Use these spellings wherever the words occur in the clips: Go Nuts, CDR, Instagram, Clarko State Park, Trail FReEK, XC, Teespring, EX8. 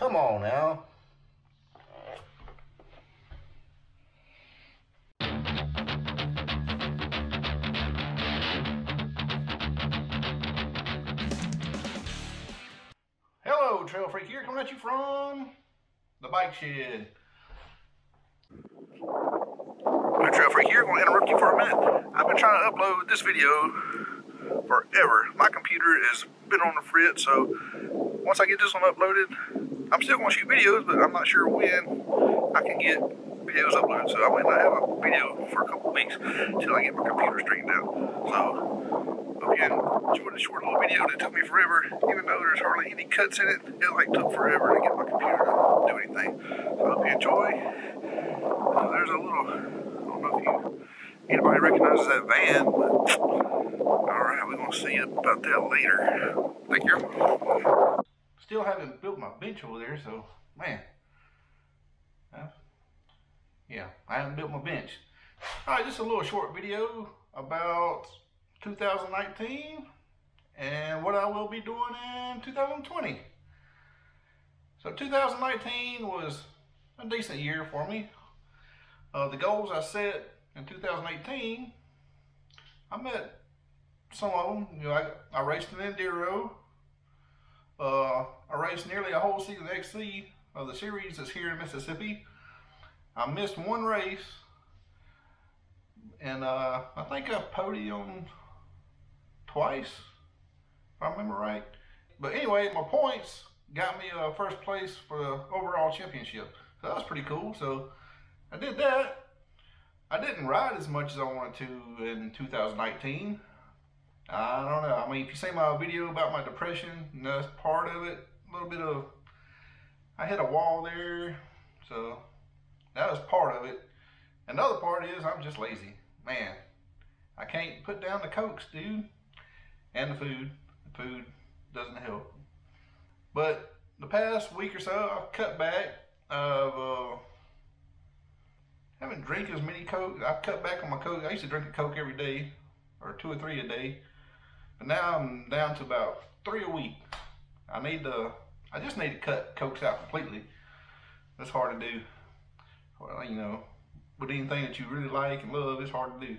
Come on now. Hello, Trail FReEK here, coming at you from the bike shed. Hi, Trail FReEK here, gonna interrupt you for a minute. I've been trying to upload this video forever. My computer has been on the frit, so once I get this one uploaded, I'm still gonna shoot videos, but I'm not sure when I can get videos uploaded. So I might not have a video for a couple weeks until I get my computer straightened out. So hope you enjoyed the short little video that took me forever, even though there's hardly any cuts in it. It like took forever to get my computer to do anything. So I hope you enjoy. There's a little, I don't know if anybody recognizes that van, but alright, we're gonna see about that later. Thank you. Still haven't built my bench over there, so man. Yeah, I haven't built my bench. Alright, just a little short video about 2019 and what I will be doing in 2020. So 2019 was a decent year for me. The goals I set in 2018, I met some of them. You know, I raced an enduro. I raced nearly a whole season of XC of the series that's here in Mississippi. I missed one race, and I think I podiumed twice, if I remember right. But anyway, my points got me first place for the overall championship. So that was pretty cool, so I did that. I didn't ride as much as I wanted to in 2019. I don't know, I mean, if you see my video about my depression, you know, that's part of it. A little bit of, I hit a wall there, so that was part of it. Another part is I'm just lazy. Man, I can't put down the cokes, dude. And the food. The food doesn't help. But the past week or so, I've cut back. I haven't drank as many cokes. I've cut back on my coke. I used to drink a coke every day, or two or three a day. But now I'm down to about three a week. I just need to cut cokes out completely. That's hard to do. Well, you know, with anything that you really like and love, it's hard to do.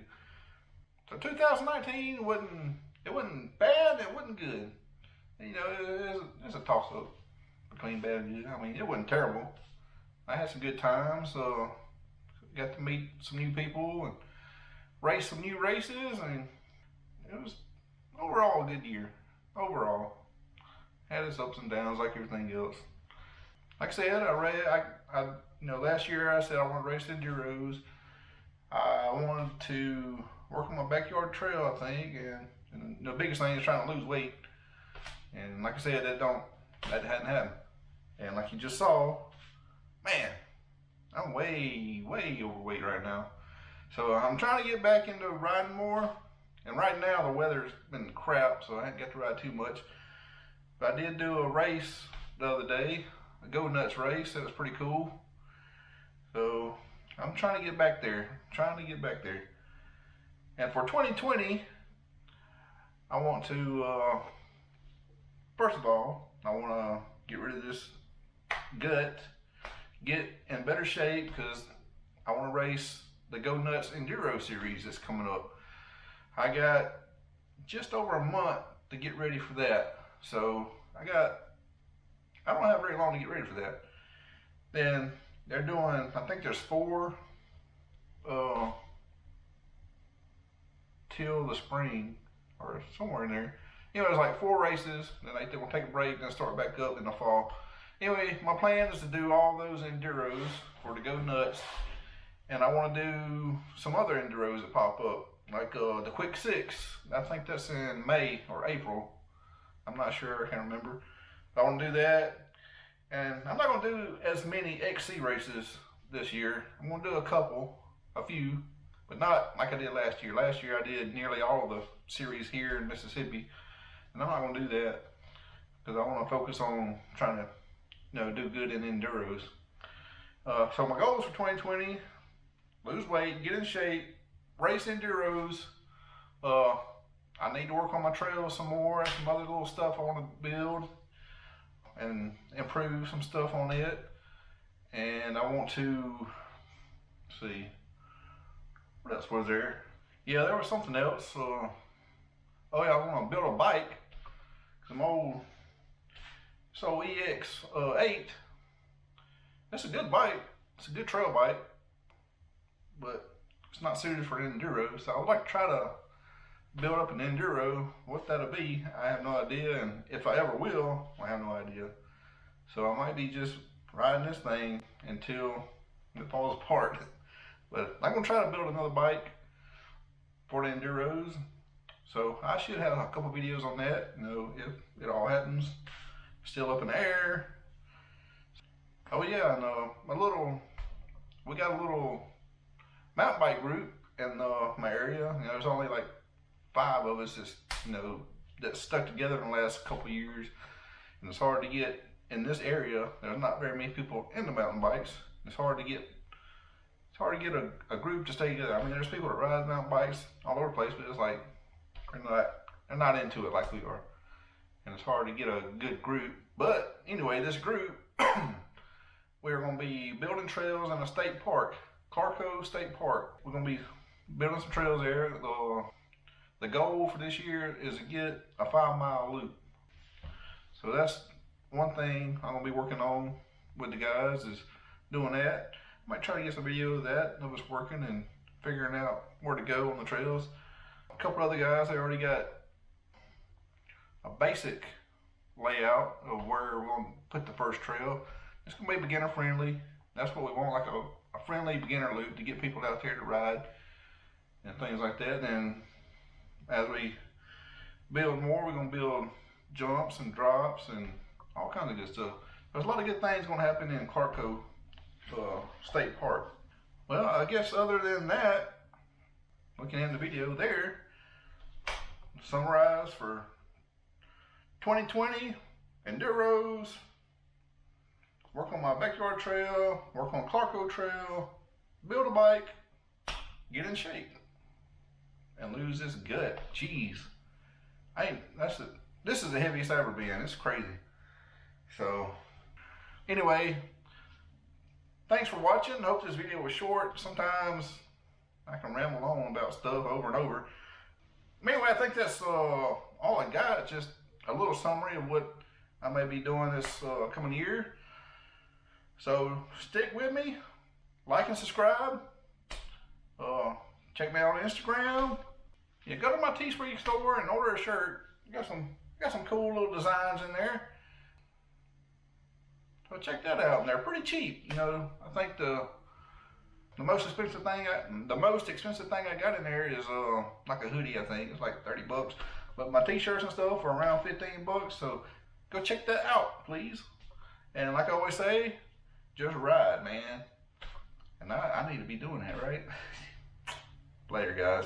So 2019 wasn't bad, it wasn't good. You know, it's a toss-up between bad and good. I mean, it wasn't terrible. I had some good times, so got to meet some new people and race some new races, and it was overall a good year. Overall, had its ups and downs like everything else. Like I said, you know, last year I said I wanted to race enduros. I wanted to work on my backyard trail, I think, and the biggest thing is trying to lose weight. And like I said, that hadn't happened. And like you just saw, man, I'm way, way overweight right now. So I'm trying to get back into riding more. And right now the weather's been crap, so I haven't got to ride too much. But I did do a race the other day, a Go Nuts race. That was pretty cool. So I'm trying to get back there, And for 2020, I want to, first of all, I want to get rid of this gut, get in better shape, because I want to race the Go Nuts Enduro Series that's coming up. I got just over a month to get ready for that. So I don't have very long to get ready for that. Then they're doing, I think there's four till the spring or somewhere in there. Anyway, there's like four races, then they will take a break and then start back up in the fall. Anyway, my plan is to do all those enduros for the Go Nuts, and I want to do some other enduros that pop up, like the Quick Six. I think that's in May or April. I'm not sure, I can't remember. I want to do that. And I'm not going to do as many XC races this year. I'm going to do a few, but not like I did last year. Last year I did nearly all of the series here in Mississippi, and I'm not going to do that because I want to focus on trying to, you know, do good in enduros. So my goals for 2020, lose weight, get in shape, race enduros. I need to work on my trail some more and some other little stuff I want to build. and improve some stuff on it. And I want to see what else was there. Yeah, there was something else. Oh yeah, I want to build a bike. Some old, so EX8. That's a good bike. It's a good trail bike, but it's not suited for an enduro. So I would like to try to build up an enduro. What that'll be, I have no idea, and if I ever will, I have no idea. So I might be just riding this thing until it falls apart. But I'm gonna try to build another bike for the enduros. So I should have a couple videos on that. You know, if it all happens, still up in the air. Oh yeah, and we got a little mountain bike group in my area. You know, there's only like 5 of us that's, you know, that stuck together in the last couple of years, and it's hard to get in this area. There's not very many people in the mountain bikes. It's hard to get. It's hard to get a group to stay together. I mean, there's people that ride mountain bikes all over the place, but it's like they're not into it like we are, and it's hard to get a good group. But anyway, this group, we're gonna be building trails in a state park, Clarko State Park. We're gonna be building some trails there. The goal for this year is to get a 5-mile loop. So that's one thing I'm gonna be working on with the guys, is doing that. I might try to get some video of that, of us working and figuring out where to go on the trails. A couple other guys, they already got a basic layout of where we're gonna put the first trail. It's gonna be beginner friendly. That's what we want, like a friendly beginner loop to get people out there to ride and things like that. And as we build more, we're going to build jumps and drops and all kinds of good stuff. There's a lot of good things going to happen in Clarko State Park. Well, I guess other than that, we can end the video there. Summarize for 2020, enduros, work on my backyard trail, work on Clarko Trail, build a bike, get in shape, and lose this gut. Jeez, this is the heaviest I've ever been. It's crazy. So anyway, thanks for watching. Hope this video was short. Sometimes I can ramble on about stuff over and over. Anyway, I think that's all I got. Just a little summary of what I may be doing this coming year. So stick with me, like and subscribe. Check me out on Instagram. Yeah, go to my Teespring store and order a shirt. Got some cool little designs in there. So check that out. And they're pretty cheap. You know, I think the most expensive thing I got in there is like a hoodie. I think it's like $30. But my t-shirts and stuff are around $15. So go check that out, please. And like I always say, just ride, man. And I need to be doing that, right? Later, guys.